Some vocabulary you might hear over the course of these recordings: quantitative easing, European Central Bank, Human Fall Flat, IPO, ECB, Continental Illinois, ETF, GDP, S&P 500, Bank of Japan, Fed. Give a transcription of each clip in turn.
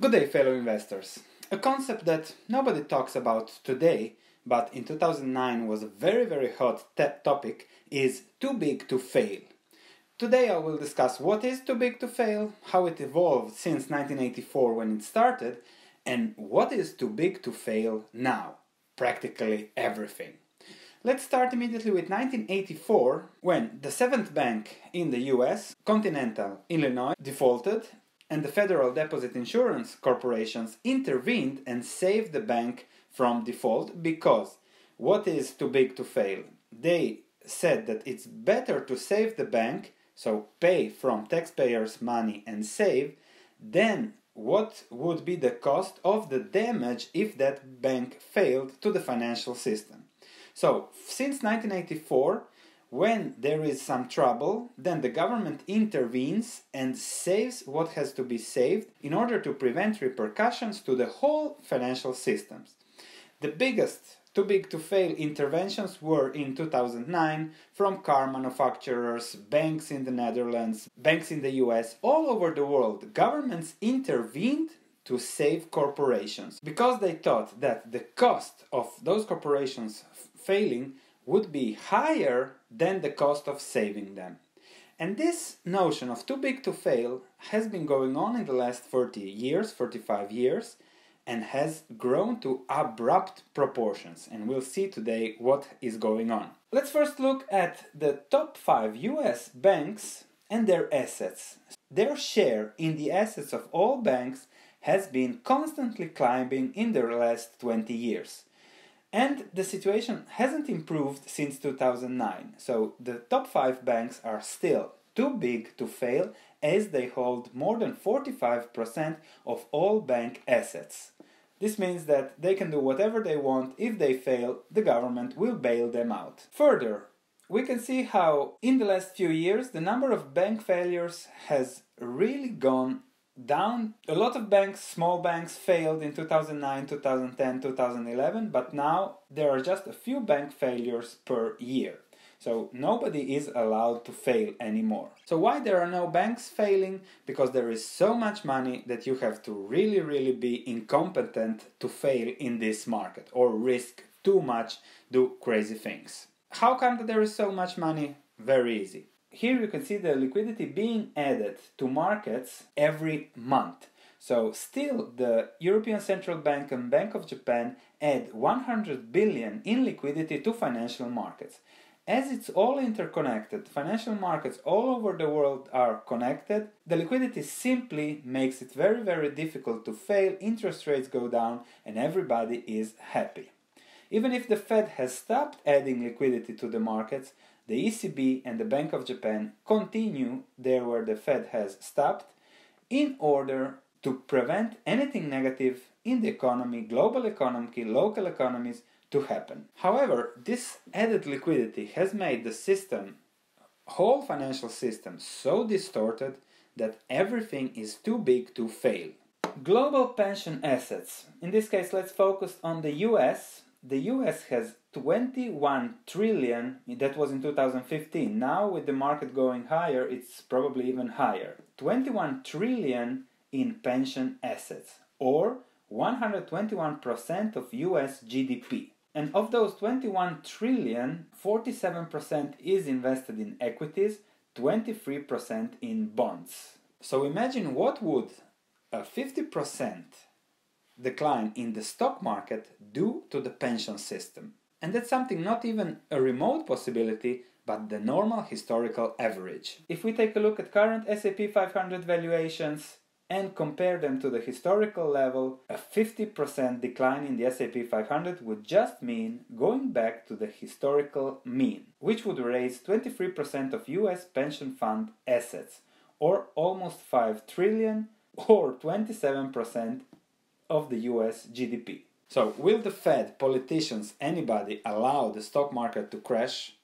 Good day, fellow investors. A concept that nobody talks about today, but in 2009 was a very hot topic, is too big to fail. Today I will discuss what is too big to fail, how it evolved since 1984 when it started, and what is too big to fail now. Practically everything. Let's start immediately with 1984, when the seventh bank in the US, Continental Illinois, defaulted, and the Federal Deposit Insurance Corporation intervened and saved the bank from default because what is too big to fail? They said that it's better to save the bank, so pay from taxpayers' money and save, than what would be the cost of the damage if that bank failed to the financial system. So, since 1984, when there is some trouble, then the government intervenes and saves what has to be saved in order to prevent repercussions to the whole financial systems. The biggest too big to fail interventions were in 2009 from car manufacturers, banks in the Netherlands, banks in the US, all over the world. Governments intervened to save corporations because they thought that the cost of those corporations failing would be higher than the cost of saving them. And this notion of too big to fail has been going on in the last 30 years, 35 years, and has grown to abrupt proportions. And we'll see today what is going on. Let's first look at the top 5 US banks and their assets. Their share in the assets of all banks has been constantly climbing in the last 20 years. And the situation hasn't improved since 2009, so the top 5 banks are still too big to fail as they hold more than 45% of all bank assets. This means that they can do whatever they want. If they fail, the government will bail them out. Further, we can see how in the last few years the number of bank failures has really gone down. A lot of banks, small banks, failed in 2009, 2010, 2011, but now there are just a few bank failures per year. So nobody is allowed to fail anymore. So why there are no banks failing? Because there is so much money that you have to really be incompetent to fail in this market or risk too much, do crazy things. How come that there is so much money? Very easy. Here you can see the liquidity being added to markets every month. So still the European Central Bank and Bank of Japan add 100 billion in liquidity to financial markets. As it's all interconnected, financial markets all over the world are connected, the liquidity simply makes it very difficult to fail, interest rates go down, and everybody is happy. Even if the Fed has stopped adding liquidity to the markets, the ECB and the Bank of Japan continue there where the Fed has stopped in order to prevent anything negative in the economy, global economy, local economies to happen. However, this added liquidity has made the system, whole financial system, so distorted that everything is too big to fail. Global pension assets. In this case, let's focus on the US. The US has 21 trillion, that was in 2015. Now with the market going higher, it's probably even higher. 21 trillion in pension assets, or 121% of US GDP. And of those 21 trillion, 47% is invested in equities, 23% in bonds. So imagine what would a 50% decline in the stock market due to the pension system. And that's something not even a remote possibility, but the normal historical average. If we take a look at current S&P 500 valuations and compare them to the historical level, a 50% decline in the S&P 500 would just mean going back to the historical mean, which would raise 23% of US pension fund assets, or almost 5 trillion, or 27% of the US GDP. So, will the Fed, politicians, anybody allow the stock market to crash?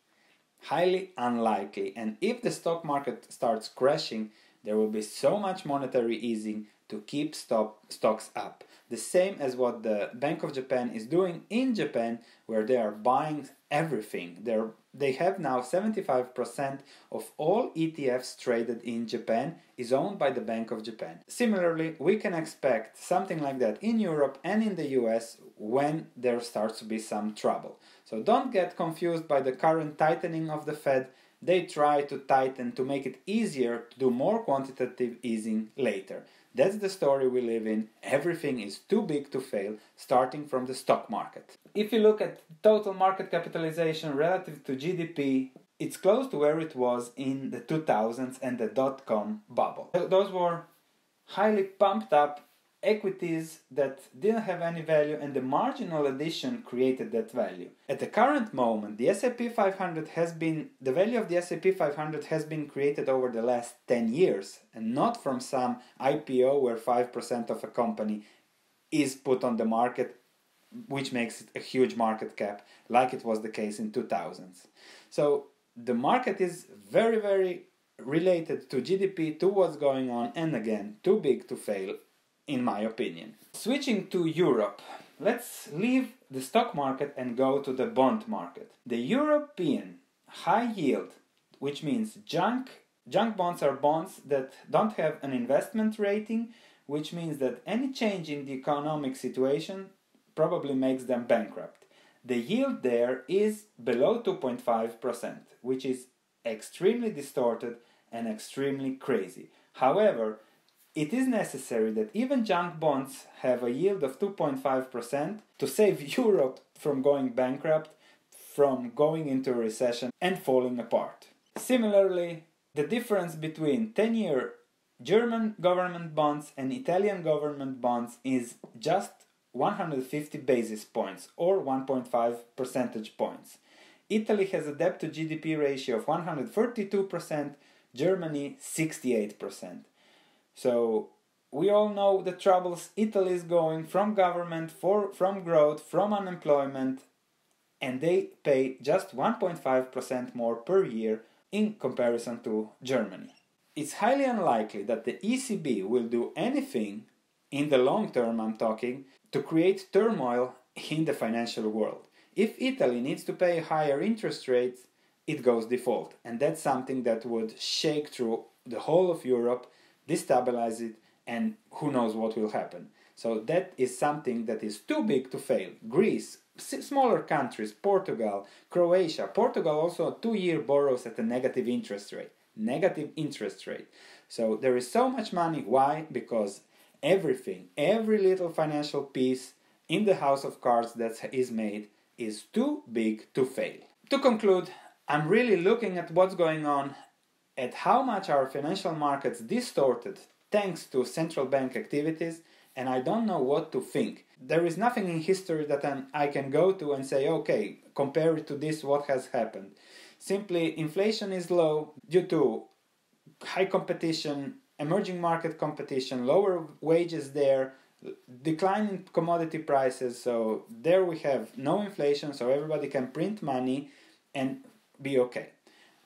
Highly unlikely. And if the stock market starts crashing, there will be so much monetary easing to keep stocks up. The same as what the Bank of Japan is doing in Japan, where they are buying everything. They have now 75% of all ETFs traded in Japan is owned by the Bank of Japan. Similarly, we can expect something like that in Europe and in the US when there starts to be some trouble. So don't get confused by the current tightening of the Fed. They try to tighten to make it easier to do more quantitative easing later. That's the story we live in. Everything is too big to fail, starting from the stock market. If you look at total market capitalization relative to GDP, it's close to where it was in the 2000s and the dot-com bubble. Those were highly pumped up equities that didn't have any value, and the marginal addition created that value. At the current moment, the S&P 500 the value of the S&P 500 has been created over the last 10 years, and not from some IPO where 5% of a company is put on the market, which makes it a huge market cap, like it was the case in 2000s. So the market is very, very related to GDP, to what's going on, and again, too big to fail, in my opinion. Switching to Europe, let's leave the stock market and go to the bond market. The European high yield, which means junk bonds are bonds that don't have an investment rating, which means that any change in the economic situation probably makes them bankrupt. The yield there is below 2.5%, which is extremely distorted and extremely crazy. However, it is necessary that even junk bonds have a yield of 2.5% to save Europe from going bankrupt, from going into a recession and falling apart. Similarly, the difference between 10-year German government bonds and Italian government bonds is just 150 basis points or 1.5 percentage points. Italy has a debt to GDP ratio of 132%, Germany 68%. So we all know the troubles Italy is going from government, from growth, from unemployment, and they pay just 1.5% more per year in comparison to Germany. It's highly unlikely that the ECB will do anything, in the long term I'm talking, to create turmoil in the financial world. If Italy needs to pay higher interest rates, it goes default, and that's something that would shake through the whole of Europe, destabilize it, and who knows what will happen. So that is something that is too big to fail. Greece, smaller countries, Portugal, Croatia. Portugal also 2-year borrows at a negative interest rate. So there is so much money. Why? Because everything, every little financial piece in the house of cards that is made is too big to fail. To conclude, I'm really looking at what's going on, at how much our financial markets distorted thanks to central bank activities, and I don't know what to think. There is nothing in history that I can go to and say, okay, compare it to this, what has happened. Simply, inflation is low due to high competition, emerging market competition, lower wages there, decline in commodity prices, so there we have no inflation, so everybody can print money and be okay.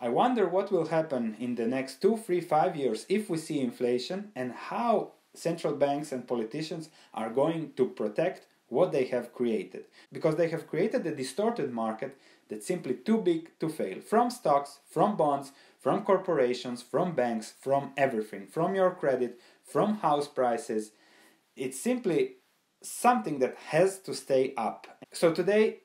I wonder what will happen in the next 2, 3, 5 years if we see inflation, and how central banks and politicians are going to protect what they have created. Because they have created a distorted market that's simply too big to fail. From stocks, from bonds, from corporations, from banks, from everything. From your credit, from house prices. It's simply something that has to stay up. So today,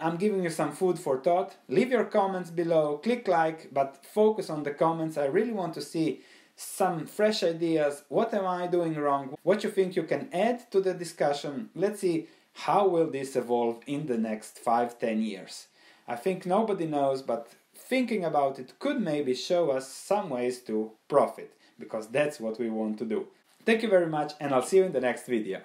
I'm giving you some food for thought. Leave your comments below, click like, but focus on the comments. I really want to see some fresh ideas. What am I doing wrong? What you think you can add to the discussion? Let's see how will this evolve in the next 5-10 years. I think nobody knows, but thinking about it could maybe show us some ways to profit, because that's what we want to do. Thank you very much, and I'll see you in the next video.